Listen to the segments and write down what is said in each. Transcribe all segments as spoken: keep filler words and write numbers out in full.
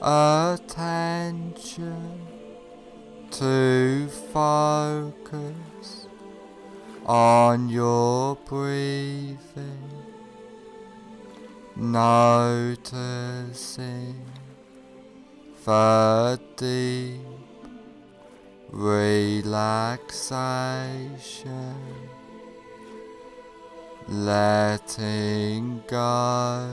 attention to focus on your breathing, noticing the deep relaxation, letting go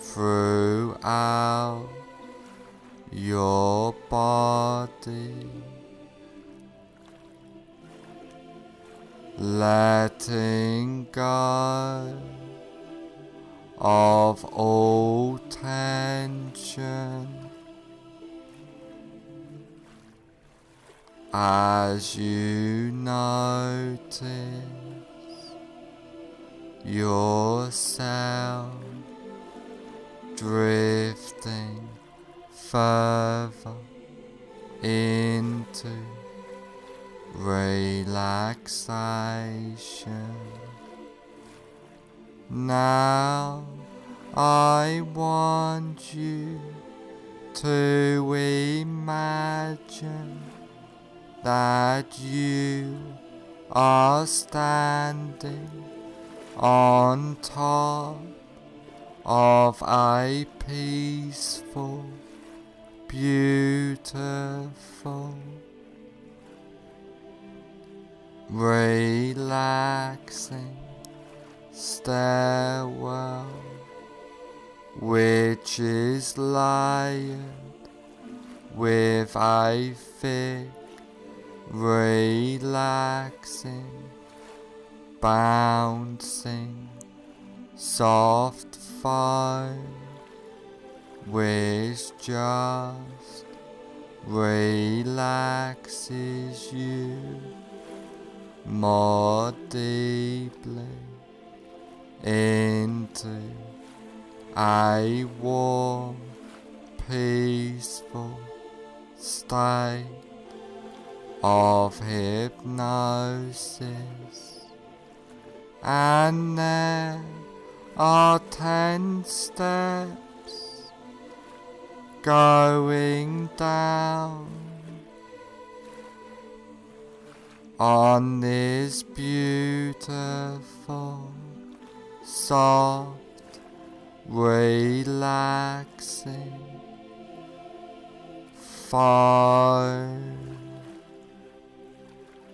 throughout your body, letting go of all tension. As you notice yourself drifting further into relaxation. Now I want you to imagine that you are standing on top of a peaceful, beautiful, relaxing stairwell, which is layered with a thick, relaxing, bouncing, soft foam, which just relaxes you more deeply into a warm, peaceful state of hypnosis. And there are ten steps going down on this beautiful, soft, relaxing foam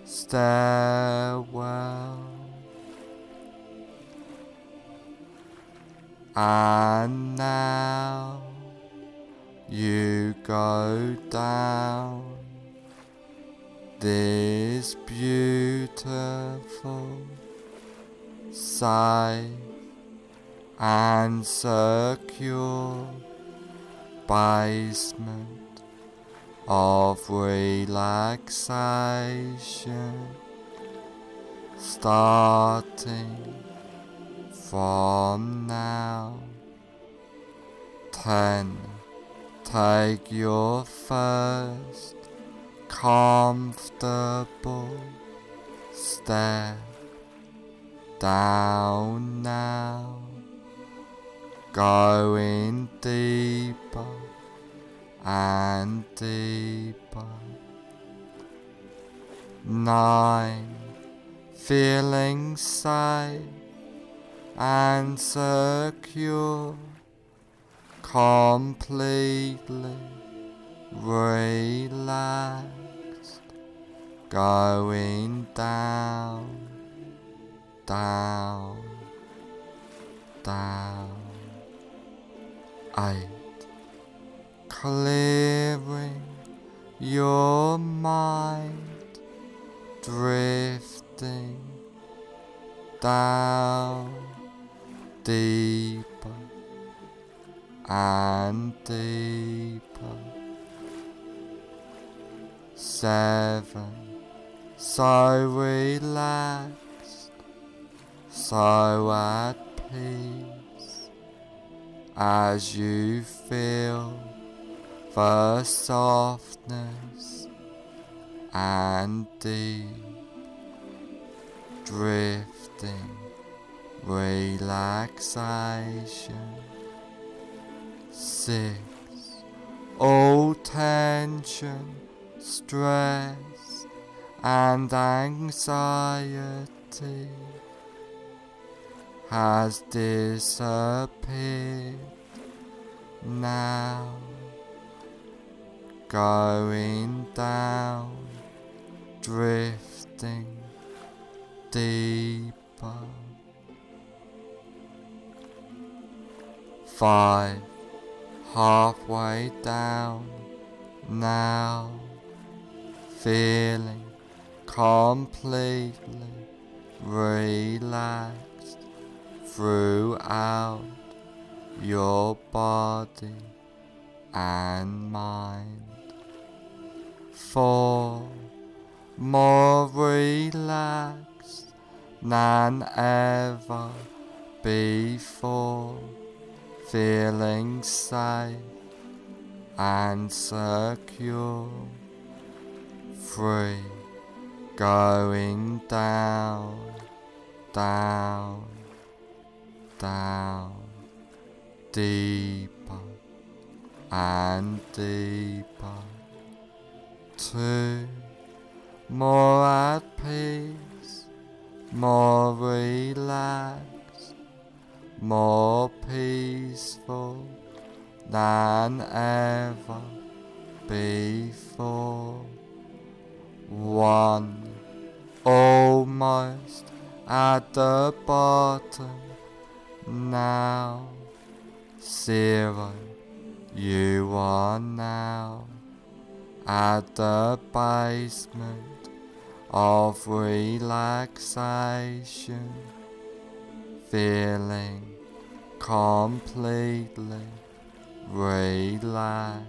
stairwell. And now you go down this beautiful, safe and secure basement of relaxation, starting from now. Ten, ten, Take your first comfortable step down now, going deeper and deeper. Nine, feeling safe and secure, completely relaxed, going down, down, down. Eight, clearing your mind, drifting down, deeper and deeper. Seven, so relaxed, so at peace, as you feel the softness and deep drifting relaxation. Six, all tension, stress and anxiety has disappeared now, going down, drifting deeper. Five, halfway down now, feeling completely relaxed throughout your body and mind. Four, more relaxed than ever before, feeling safe and secure. Three, going down, down, down, deeper and deeper. Two, more at peace, more relaxed, more peaceful than ever before. One, almost at the bottom now. Zero, you are now at the basement of relaxation, feeling completely relaxed.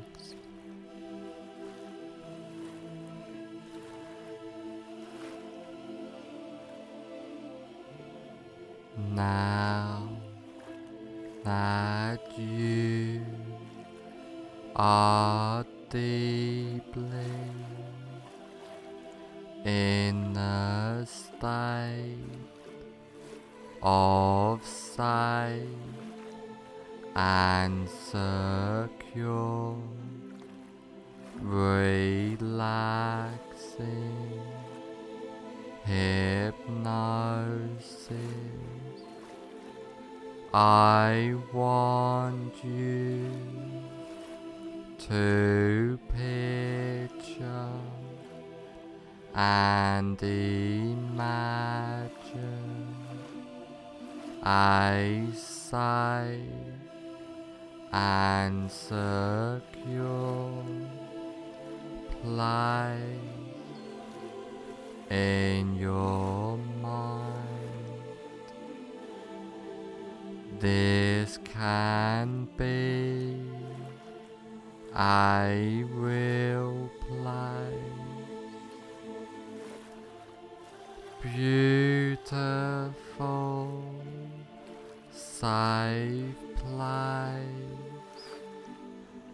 Now that you are deeply in a state of sight and secure, relaxing hypnosis, I want you to picture and imagine a sight and secure place in your mind. This can be a real place, beautiful, safe place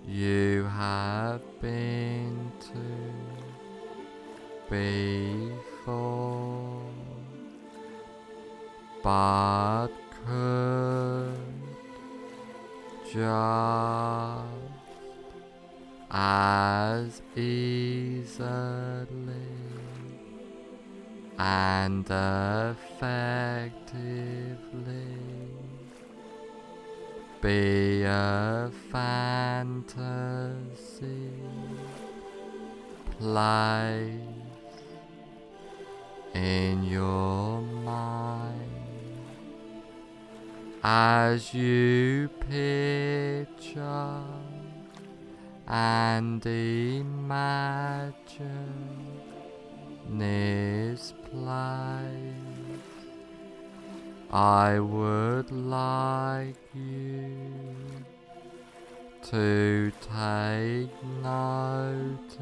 You have been to before, but could just as easily and effectively be a fantasy place in your mind as you picture and imagine this place. I would like you to take notice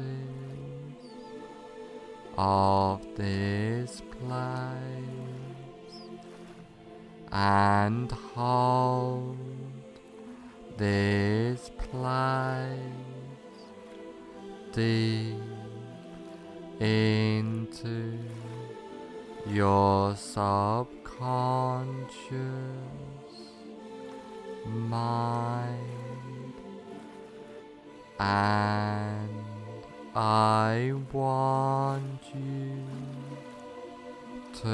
of this place and hold this place deep into your subconscious mind, and I want you to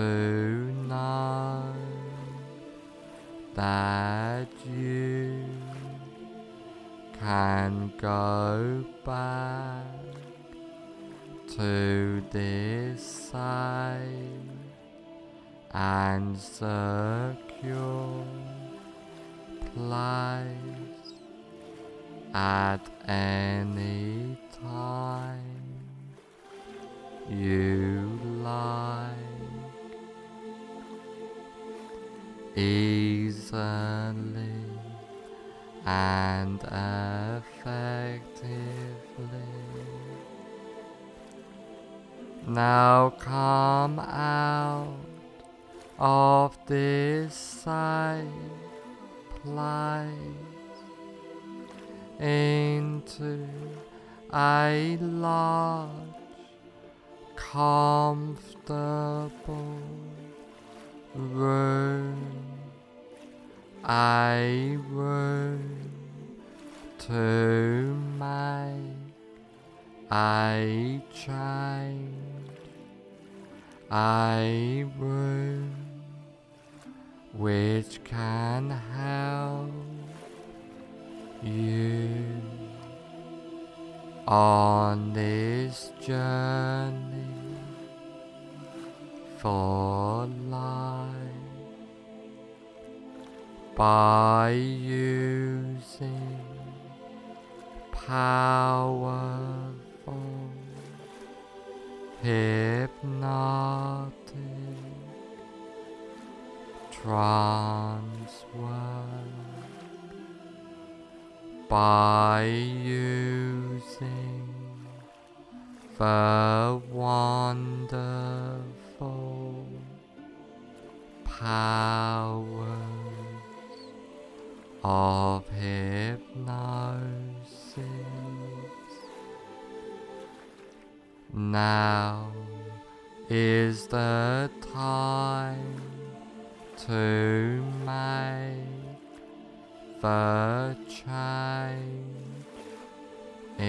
know that you can go back to this side and secure place at any time you like, easily and effectively. Now come out of this safe place into a large, comfortable room, a room to make a change, a room which can help you on this journey for life by using powerful hypnotic trance work, by using the wonderful powers of hypnosis. Now is the time to make the change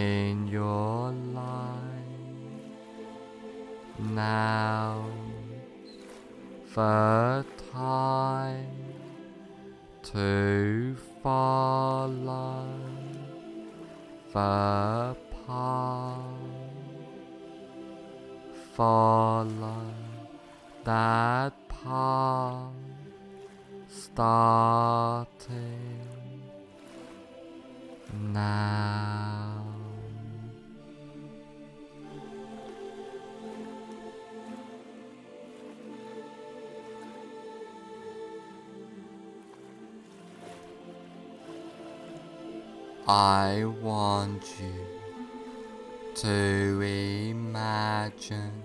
in your life. Now the time to follow the path. Follow that path, starting now. I want you to imagine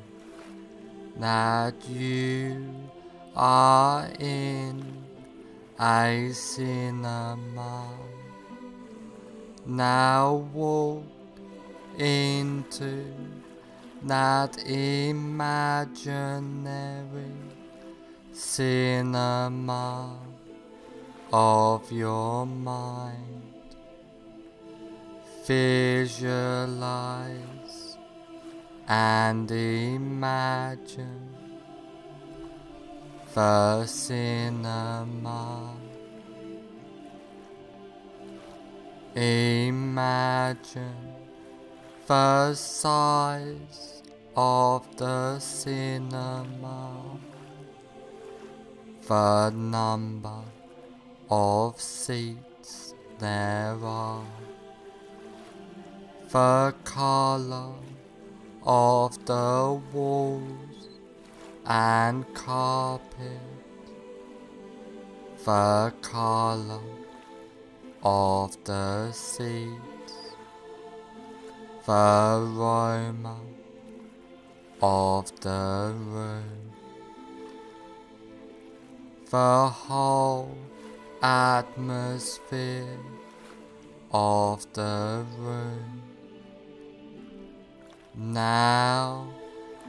that you are in a cinema Now walk into that imaginary cinema of your mind. Visualize and imagine the cinema. Imagine the size of the cinema, the number of seats there are, the color of the walls and carpet, the color of the seats, the aroma of the room, the whole atmosphere of the room. Now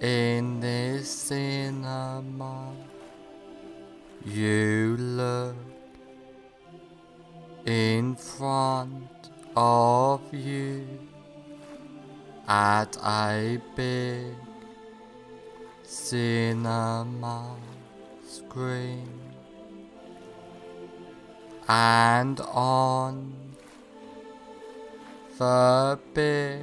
in this cinema, you look in front of you at a big cinema screen, and on the big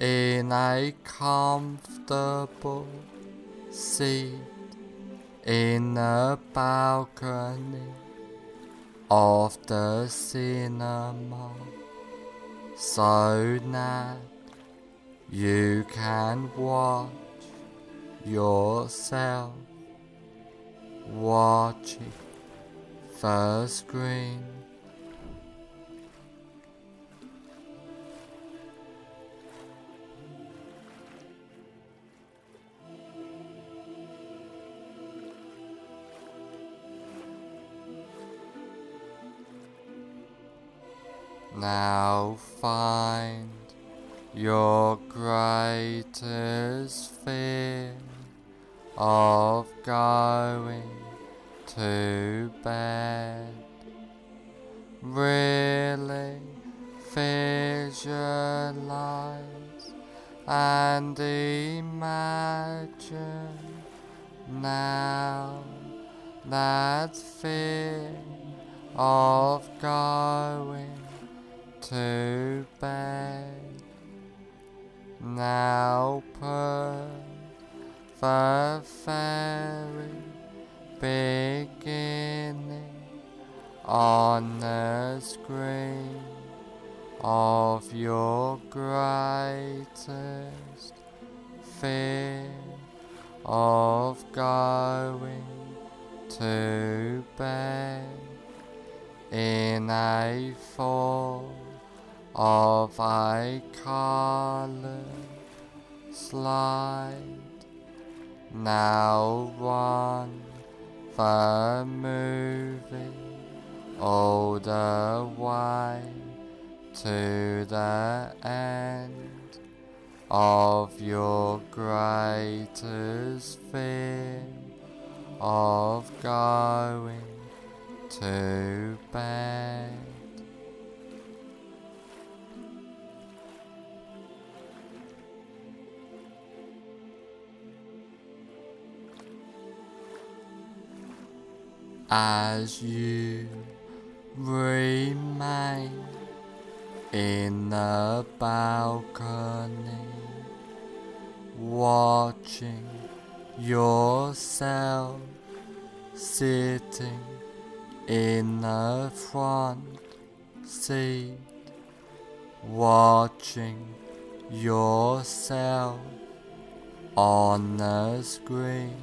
in a comfortable seat in the balcony of the cinema, so that you can watch yourself watching the screen. Now find your greatest fear of going to bed. Really visualize and imagine now that fear of going to bed. Now put the very beginning on the screen of your greatest fear of going to bed in a form of a colour slide. Now run the movie all the way to the end of your greatest fear of going to bed. as you remain in the balcony, watching yourself sitting in the front seat, watching yourself on the screen.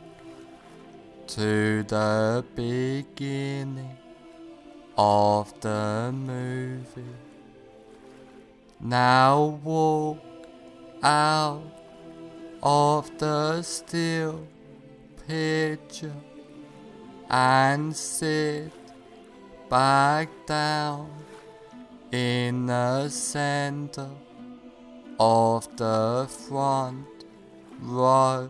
to the beginning of the movie. Now walk out of the still picture and sit back down in the center of the front row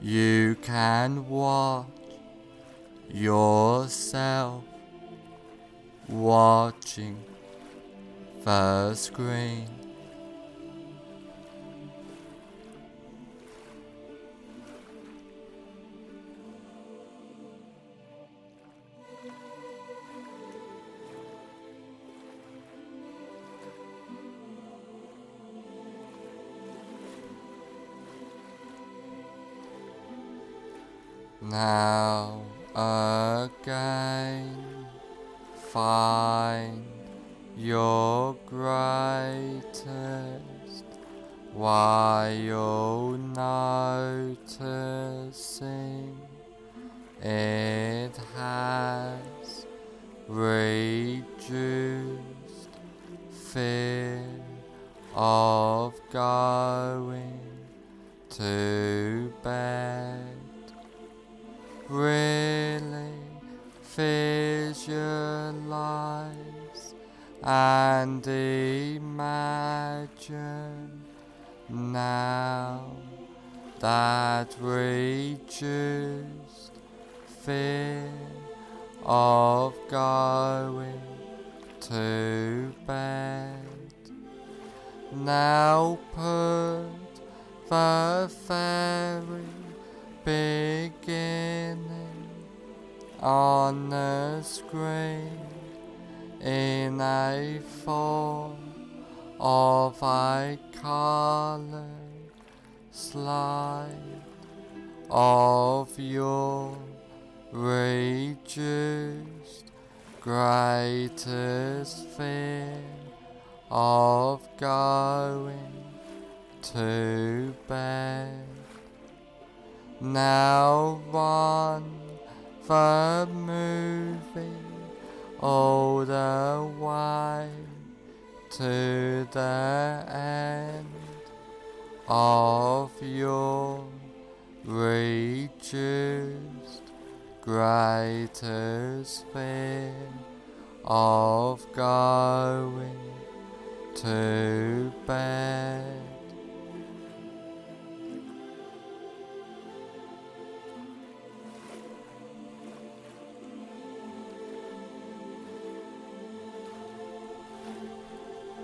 you can watch yourself watching the screen. Now again, find your greatest while noticing it has reduced fear of going to bed. Really visualize and imagine now that reduced fear of going to bed. Now put the fairy beginning on the screen in a form of a colored slide of your reduced greatest fear of going to bed. Now run the movie all the way to the end of your reduced greatest fear of going to bed.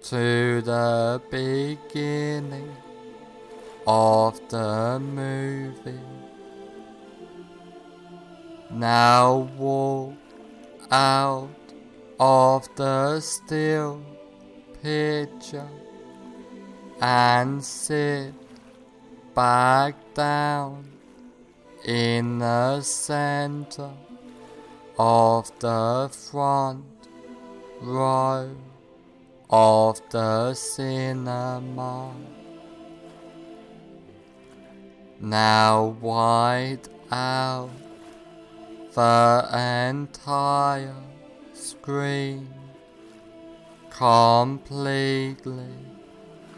to the beginning of the movie. Now walk out of the still picture and sit back down in the center of the front row of the cinema. Now wide out the entire screen, completely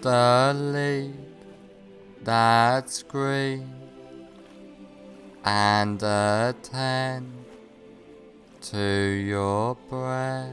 delete that screen and attend to your breath.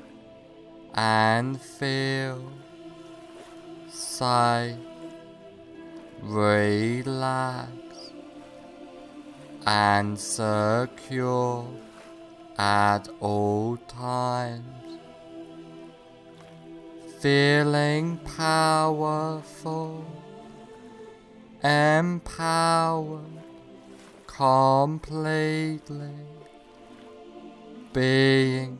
and feel safe, relaxed and secure at all times, feeling powerful, empowered completely, being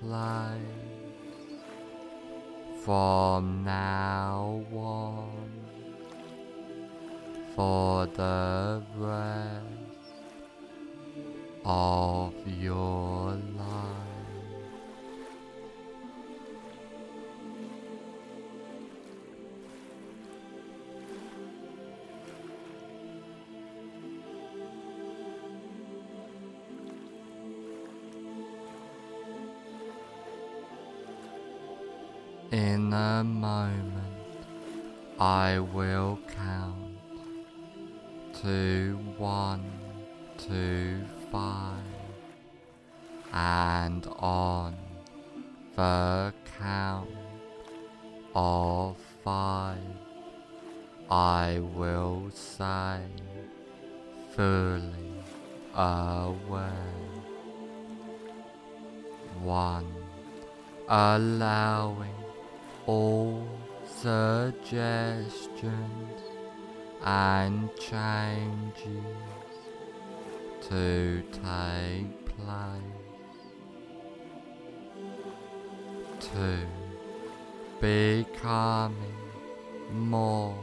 place from now on for the rest of your life. In a moment, I will count to one, two, five, and on the count of five, I will say, fully aware. One, allowing all suggestions and changes to take place. Two, becoming more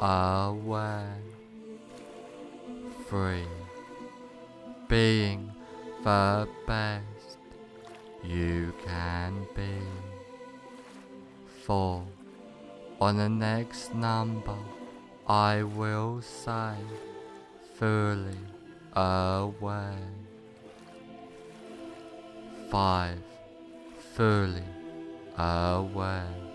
aware. Three, being the best you can be. Four, on the next number, I will say, fully aware. Five, fully aware.